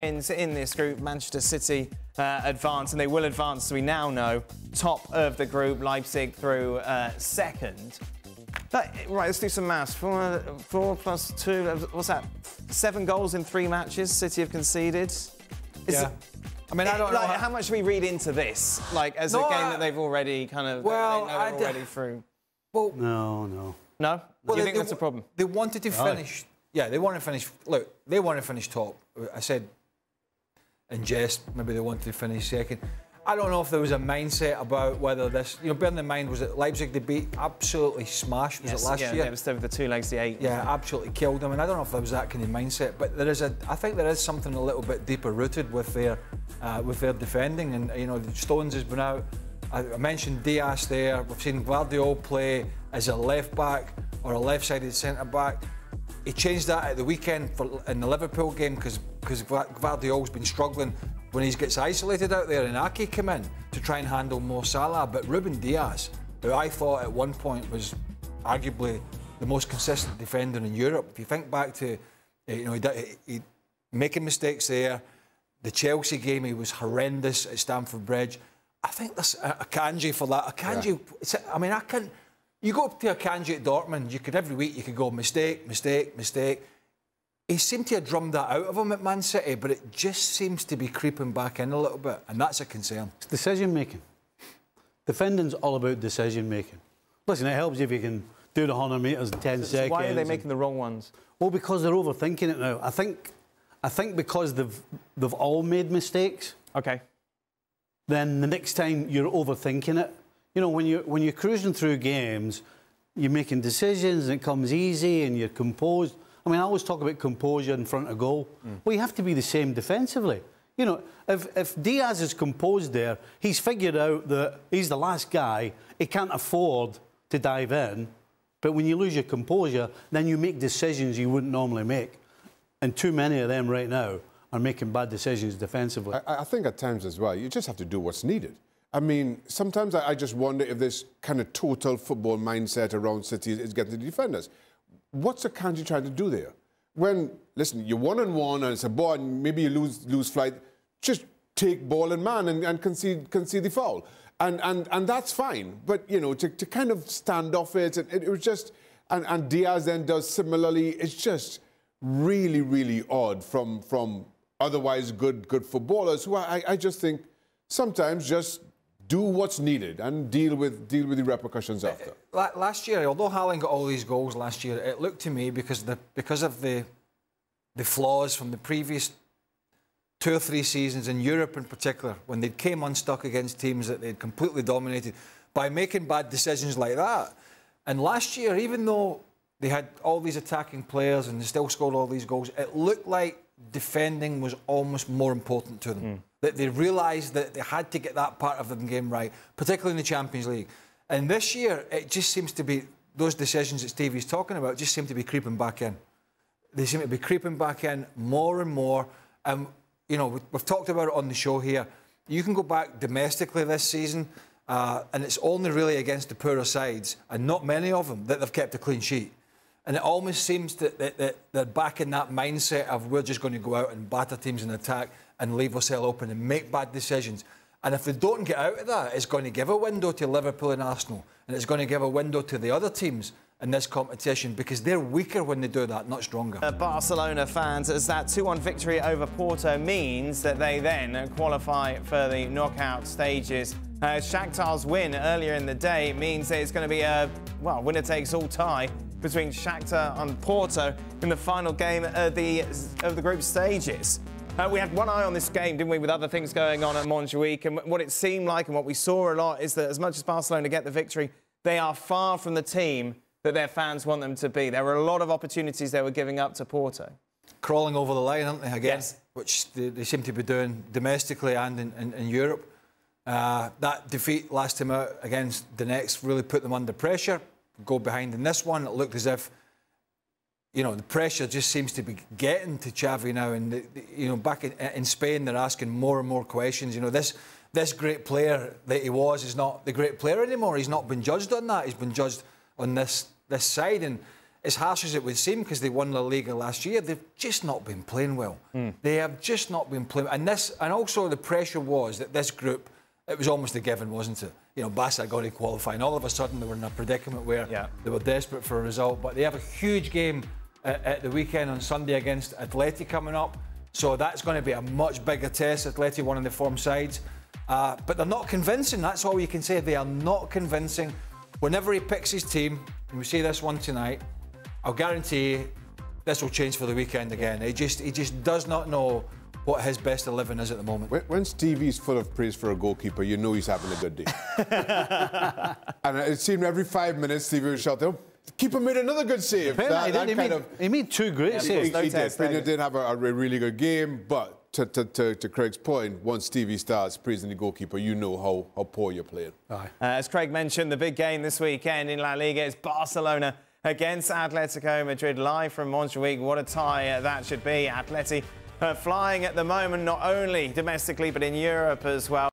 In this group, Manchester City advance, and they will advance, so we now know, top of the group, Leipzig through second. That, right, let's do some maths. Four plus two, what's that? 7 goals in 3 matches City have conceded. Yeah. I mean, I don't know. How much do we read into this? Like, as a game that they've already kind of... Well, I... already through. Well, no. No? Well, do you think that's a problem? They wanted to finish... Yeah, they want to finish... Look, they want to finish top. I said... in jest, maybe they wanted to finish second. I don't know if there was a mindset about whether this... You know, bearing in mind, was it Leipzig they beat? Absolutely smashed, was it last year? Yeah, it was with the 2 legs to 8. Yeah, absolutely killed them. And I don't know if there was that kind of mindset, but there is a... I think there is something a little bit deeper-rooted with their defending. And, you know, Stones has been out. I mentioned Dias there. We've seen Guardiola play as a left-back or a left-sided centre-back. He changed that at the weekend in the Liverpool game because Guardiola's been struggling when he gets isolated out there, and Aki came in to try and handle Mo Salah. But Rúben Dias, who I thought at one point was arguably the most consistent defender in Europe, if you think back to, you know, he making mistakes there, the Chelsea game, he was horrendous at Stamford Bridge. I think there's Akanji for that. Akanji, yeah. I mean, I can't... You go up to Akanji at Dortmund, you could every week you could go mistake. He seemed to have drummed that out of him at Man City, but it just seems to be creeping back in a little bit, and that's a concern. It's decision making. Defending's all about decision making. Listen, it helps if you can do the 100 metres in 10 seconds. Why are they making the wrong ones? Well, because they're overthinking it now. I think because they've all made mistakes. Okay. Then the next time you're overthinking it. You know, when you're cruising through games, you're making decisions and it comes easy and you're composed. I mean, I always talk about composure in front of goal. Well, you have to be the same defensively. You know, if Diaz is composed there, he's figured out that he's the last guy, he can't afford to dive in. But when you lose your composure, then you make decisions you wouldn't normally make. And too many of them right now are making bad decisions defensively. I think at times as well, you just have to do what's needed. I mean, sometimes I just wonder if this kind of total football mindset around City is getting to the defenders. What's Akanji trying to do there? When, listen, you're 1-on-1 and it's a ball and maybe you lose flight, just take ball and man and concede the foul. And that's fine. But, you know, to kind of stand off it, it was just... And Diaz then does similarly. It's just really, really odd from otherwise good footballers who I just think sometimes just... do what's needed and deal with the repercussions after. Last year, although Haaland got all these goals last year, it looked to me because of the flaws from the previous 2 or 3 seasons in Europe in particular, when they came unstuck against teams that they'd completely dominated by making bad decisions like that. And last year, even though they had all these attacking players and they still scored all these goals, it looked like defending was almost more important to them. That they realised that they had to get that part of the game right, particularly in the Champions League. And this year, it just seems to be... Those decisions that Stevie's talking about just seem to be creeping back in. They seem to be creeping back in more and more. And, you know, we've talked about it on the show here. You can go back domestically this season, and it's only really against the poorer sides, and not many of them, that they've kept a clean sheet. And it almost seems that they're back in that mindset of we're just going to go out and batter teams in attack and leave ourselves open and make bad decisions. And if they don't get out of that, it's going to give a window to Liverpool and Arsenal, and it's going to give a window to the other teams in this competition because they're weaker when they do that, not stronger. Barcelona fans, as that 2-1 victory over Porto means that they then qualify for the knockout stages. Shakhtar's win earlier in the day means that it's going to be a, well, winner-takes-all tie between Shakhtar and Porto in the final game of the group stages. We had one eye on this game, didn't we, with other things going on at Montjuic, and what it seemed like and what we saw a lot is that as much as Barcelona get the victory, they are far from the team that their fans want them to be. There were a lot of opportunities they were giving up to Porto. Crawling over the line, aren't they, again? Yes. Which they seem to be doing domestically and in Europe. That defeat last time out against the next really put them under pressure. Go behind in this one, it looked as if, you know, the pressure just seems to be getting to Xavi now. And, you know, back in Spain, they're asking more and more questions. You know, this great player that he was is not the great player anymore. He's not been judged on that. He's been judged on this side. And as harsh as it would seem, because they won La Liga last year, they've just not been playing well. They have just not been playing. And also the pressure was that this group, it was almost a given, wasn't it? You know, Barca got to qualify, and all of a sudden they were in a predicament where they were desperate for a result. But they have a huge game at the weekend on Sunday against Atleti coming up. So that's going to be a much bigger test. Atleti, one of the form sides. But they're not convincing. That's all you can say. They are not convincing. Whenever he picks his team, and we see this one tonight, I'll guarantee you this will change for the weekend again. He just does not know what his best 11 is at the moment. When Stevie's full of praise for a goalkeeper, you know he's having a good day. And it seemed every 5 minutes Stevie would shout, oh, keeper made another good save. He made two great saves. He did have a really good game, but to Craig's point, once Stevie starts praising the goalkeeper, you know how poor you're playing. As Craig mentioned, the big game this weekend in La Liga is Barcelona against Atletico Madrid, live from Montjuic. What a tie that should be. Atleti flying at the moment, not only domestically but in Europe as well.